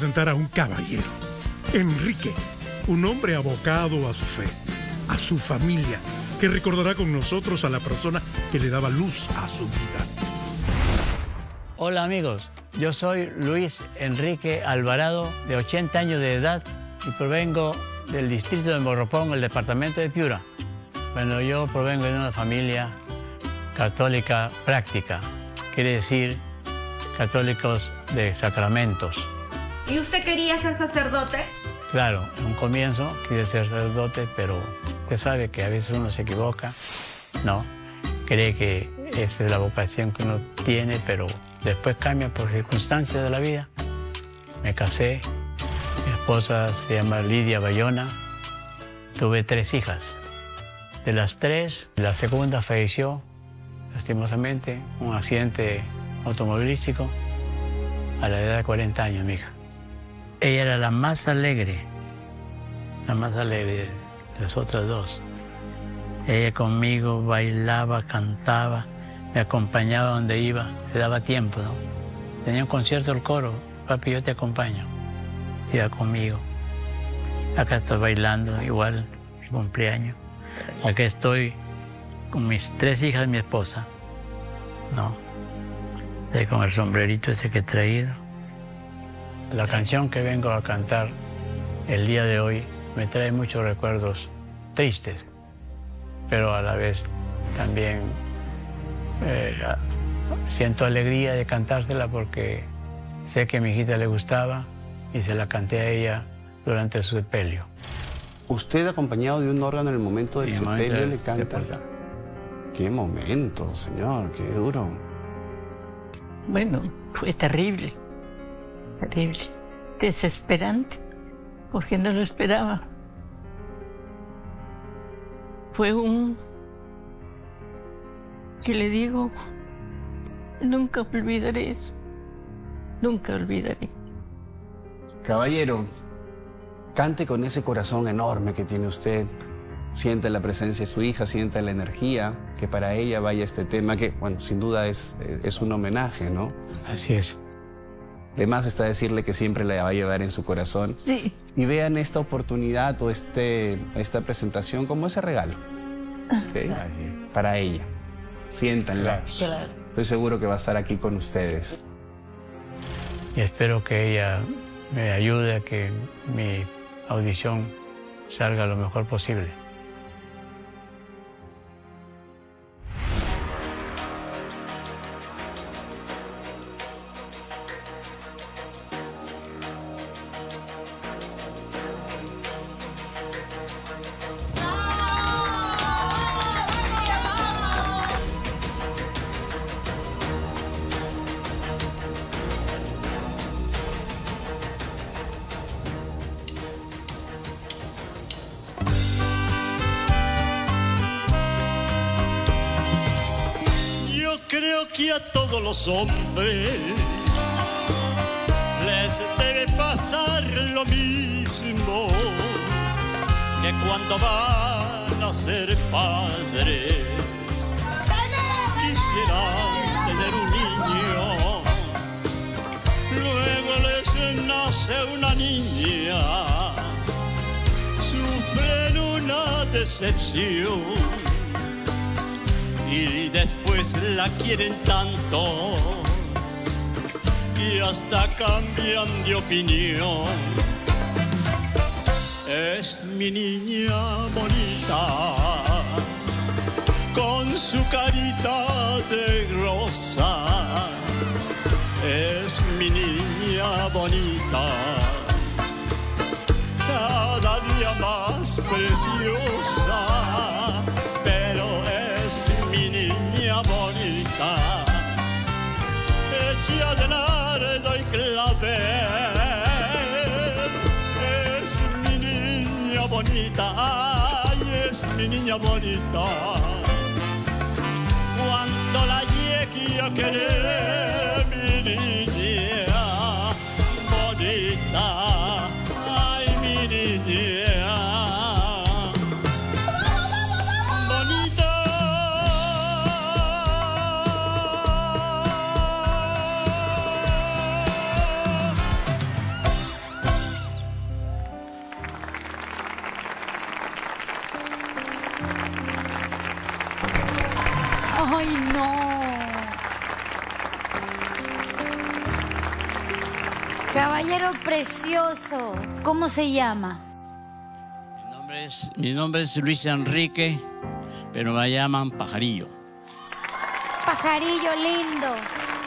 presentar a un caballero, Enrique, un hombre abocado a su fe, a su familia, que recordará con nosotros a la persona que le daba luz a su vida. Hola amigos, yo soy Luis Enrique Alvarado, de 80 años de edad, y provengo del distrito de Morropón, el departamento de Piura. Bueno, yo provengo de una familia católica práctica, quiere decir católicos de sacramentos. ¿Y usted quería ser sacerdote? Claro, en un comienzo quise ser sacerdote, pero usted sabe que a veces uno se equivoca, ¿no? Cree que esa es la vocación que uno tiene, pero después cambia por circunstancias de la vida. Me casé, mi esposa se llama Lidia Bayona, tuve 3 hijas. De las 3, la segunda falleció, lastimosamente, un accidente automovilístico a la edad de 40 años, mi hija. Ella era la más alegre de las otras 2. Ella conmigo bailaba, cantaba, me acompañaba donde iba, le daba tiempo, ¿no? Tenía un concierto del coro, papi, yo te acompaño, iba conmigo. Acá estoy bailando, igual, mi cumpleaños. Acá estoy con mis 3 hijas y mi esposa, ¿no? Estoy con el sombrerito ese que he traído. La canción que vengo a cantar el día de hoy me trae muchos recuerdos tristes, pero a la vez también siento alegría de cantársela porque sé que a mi hijita le gustaba y se la canté a ella durante su sepelio. ¿Usted acompañado de un órgano en el momento del sepelio le canta? ¡Qué momento, señor! ¡Qué duro! Bueno, fue terrible, terrible, desesperante, porque no lo esperaba. Fue un... que le digo, nunca olvidaré eso, nunca olvidaré. Caballero, cante con ese corazón enorme que tiene usted. Sienta la presencia de su hija, sienta la energía, que para ella vaya este tema, que, bueno, sin duda es un homenaje, ¿no? Así es. Además está decirle que siempre la va a llevar en su corazón. Sí. Y vean esta oportunidad o esta presentación como ese regalo, ¿okay? Claro. Para ella. Siéntanla. Claro. Estoy seguro que va a estar aquí con ustedes. Y espero que ella me ayude a que mi audición salga lo mejor posible. Creo que a todos los hombres les debe pasar lo mismo, que cuando van a ser padres quisieran tener un niño, luego les nace una niña, sufren una decepción y después la quieren tanto y hasta cambian de opinión. Es mi niña bonita, con su carita de rosa. Es mi niña bonita, cada día más preciosa. Mi niña bonita, hecha de nardo y clavel. Es mi niña bonita, ay, es mi niña bonita. Cuando la llegué a querer, mi niña bonita, ay, mi niña. Caballero precioso, ¿cómo se llama? Mi nombre es Luis Enrique, pero me llaman Pajarillo. Pajarillo lindo.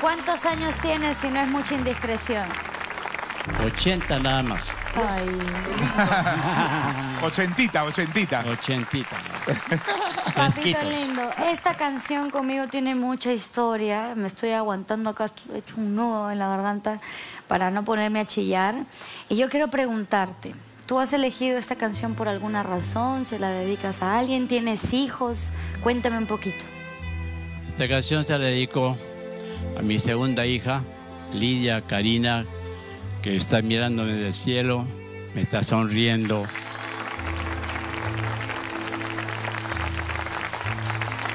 ¿Cuántos años tienes si no es mucha indiscreción? 80 nada más. Ay. Ochentita. Papito lindo, esta canción conmigo tiene mucha historia. Me estoy aguantando acá, he hecho un nudo en la garganta para no ponerme a chillar. Y yo quiero preguntarte, ¿tú has elegido esta canción por alguna razón? ¿Se la dedicas a alguien? ¿Tienes hijos? Cuéntame un poquito. Esta canción se la dedico a mi segunda hija, Lidia Karina, que está mirándome del cielo, me está sonriendo.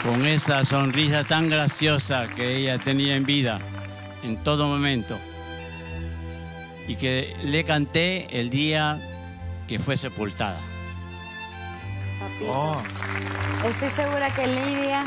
Con esa sonrisa tan graciosa que ella tenía en vida, en todo momento. Y que le canté el día que fue sepultada. Papito, estoy segura que Lidia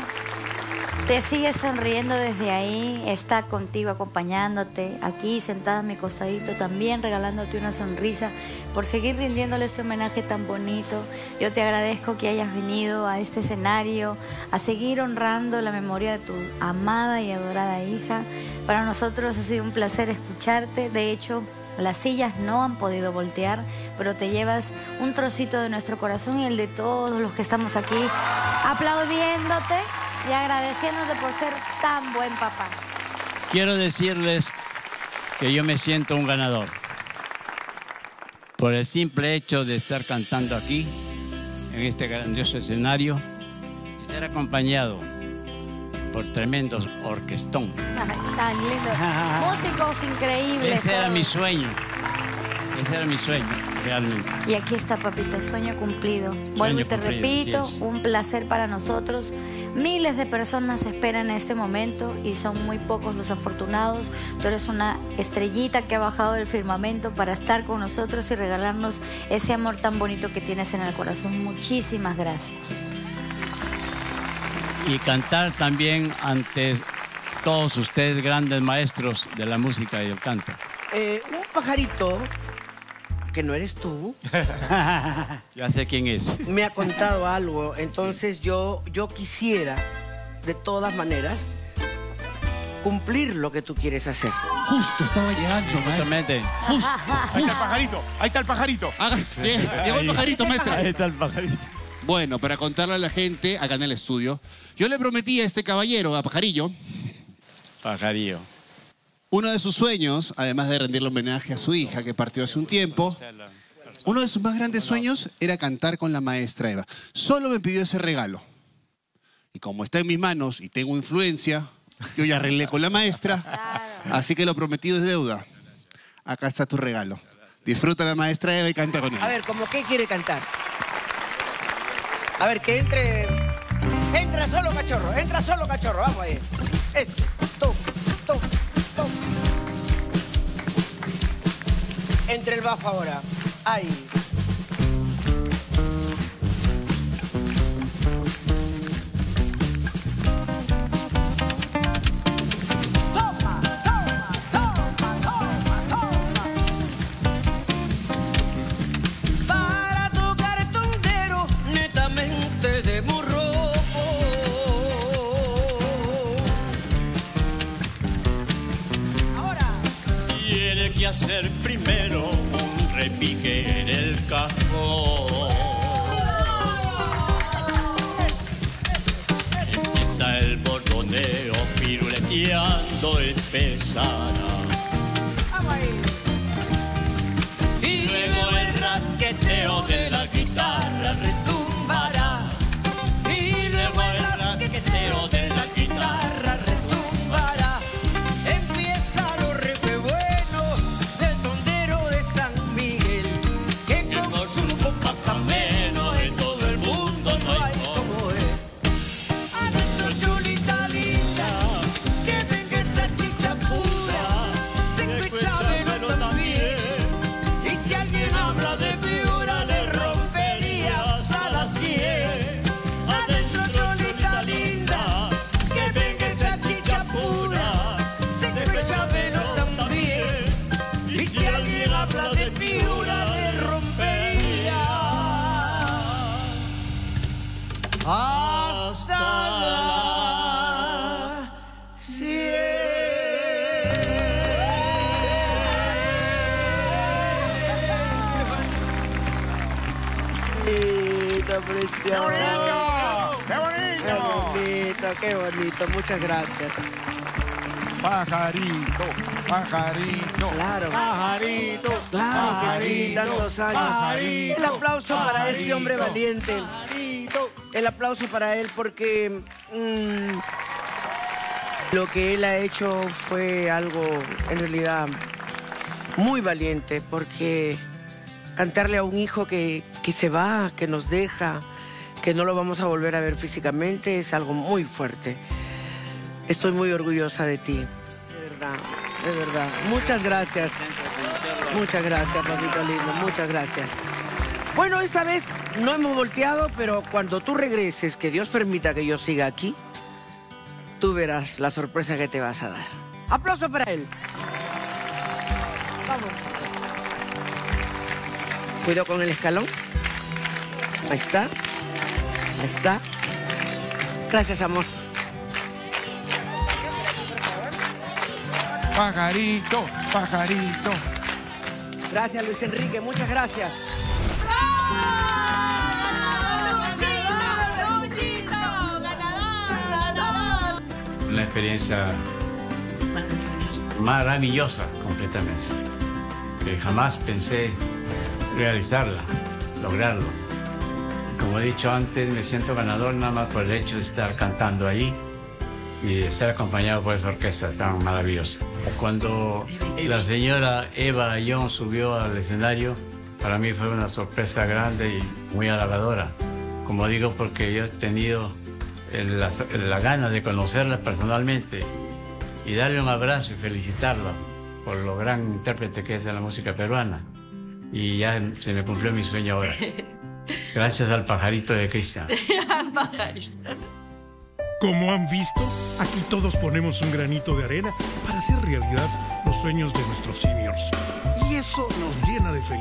te sigue sonriendo desde ahí, está contigo acompañándote, aquí sentada a mi costadito también regalándote una sonrisa por seguir rindiéndole este homenaje tan bonito. Yo te agradezco que hayas venido a este escenario, a seguir honrando la memoria de tu amada y adorada hija. Para nosotros ha sido un placer escucharte, de hecho, las sillas no han podido voltear, pero te llevas un trocito de nuestro corazón y el de todos los que estamos aquí aplaudiéndote y agradeciéndote por ser tan buen papá. Quiero decirles que yo me siento un ganador por el simple hecho de estar cantando aquí, en este grandioso escenario, y ser acompañado por tremendos orquestón. Ay, tan lindo. Músicos increíbles. Ese era mi sueño. Ese era mi sueño, realmente. Y aquí está, papito, el sueño cumplido. Vuelvo y te repito, un placer para nosotros. Miles de personas esperan este momento y son muy pocos los afortunados. Tú eres una estrellita que ha bajado del firmamento para estar con nosotros y regalarnos ese amor tan bonito que tienes en el corazón. Muchísimas gracias. Y cantar también ante todos ustedes, grandes maestros de la música y del canto. Un pajarito, que no eres tú. Ya sé quién es. Me ha contado algo, entonces sí. Yo quisiera, de todas maneras, cumplir lo que tú quieres hacer. Justo, estaba llegando, maestro. Justo. Ahí está el pajarito, ahí está el pajarito. Llegó el pajarito, maestra. Ahí está el pajarito. Bueno, para contarle a la gente, acá en el estudio, yo le prometí a este caballero, a Pajarillo. Pajarillo. Uno de sus sueños, además de rendirle homenaje a su hija, que partió hace un tiempo, uno de sus más grandes sueños era cantar con la maestra Eva. Solo me pidió ese regalo. Y como está en mis manos y tengo influencia, yo ya arreglé con la maestra, así que lo prometido es deuda. Acá está tu regalo. Disfruta a la maestra Eva y canta con ella. A ver, ¿cómo qué quiere cantar? A ver, que entre. Entra solo cachorro, vamos ahí. Ese es, toc. Entre el bajo ahora. Ahí. Hacer primero un repique en el cajón. Empieza el bordoneo piruleteando el pesara. Y luego el rasqueteo de la guitarra retumbará. Y luego el rasqueteo de la guitarra retumbará. Chulita linda, que venga esta chicha pura. el Piura le rompería hasta la 100. ¡Qué bonito! ¡Qué bonito! ¡Qué bonito! Muchas gracias. Pajarito, pajarito, claro, pajarito, claro, pajarito, tantos años. Pajarito, el aplauso pajarito, para este hombre valiente. Pajarito. El aplauso para él porque lo que él ha hecho fue algo en realidad muy valiente, porque cantarle a un hijo que se va, que nos deja, que no lo vamos a volver a ver físicamente, es algo muy fuerte. Estoy muy orgullosa de ti. De verdad, de verdad. Muchas gracias. Muchas gracias, papito lindo. Muchas gracias. Bueno, esta vez no hemos volteado, pero cuando tú regreses, que Dios permita que yo siga aquí, tú verás la sorpresa que te vas a dar. Aplauso para él. Vamos. Cuidado con el escalón. Ahí está. Ahí está. Gracias, amor. Pajarito, pajarito. Gracias, Luis Enrique, muchas gracias. Una experiencia maravillosa, completamente. Que jamás pensé realizarla, lograrlo. Como he dicho antes, me siento ganador nada más por el hecho de estar cantando ahí y estar acompañado por esa orquesta tan maravillosa. Cuando la señora Eva Ayón subió al escenario, para mí fue una sorpresa grande y muy halagadora. Como digo, porque yo he tenido la gana de conocerla personalmente y darle un abrazo y felicitarla por lo gran intérprete que es de la música peruana. Y ya se me cumplió mi sueño ahora. Gracias al pajarito de Cristian. Al pajarito. Como han visto, aquí todos ponemos un granito de arena para hacer realidad los sueños de nuestros seniors. Y eso nos llena de felicidad.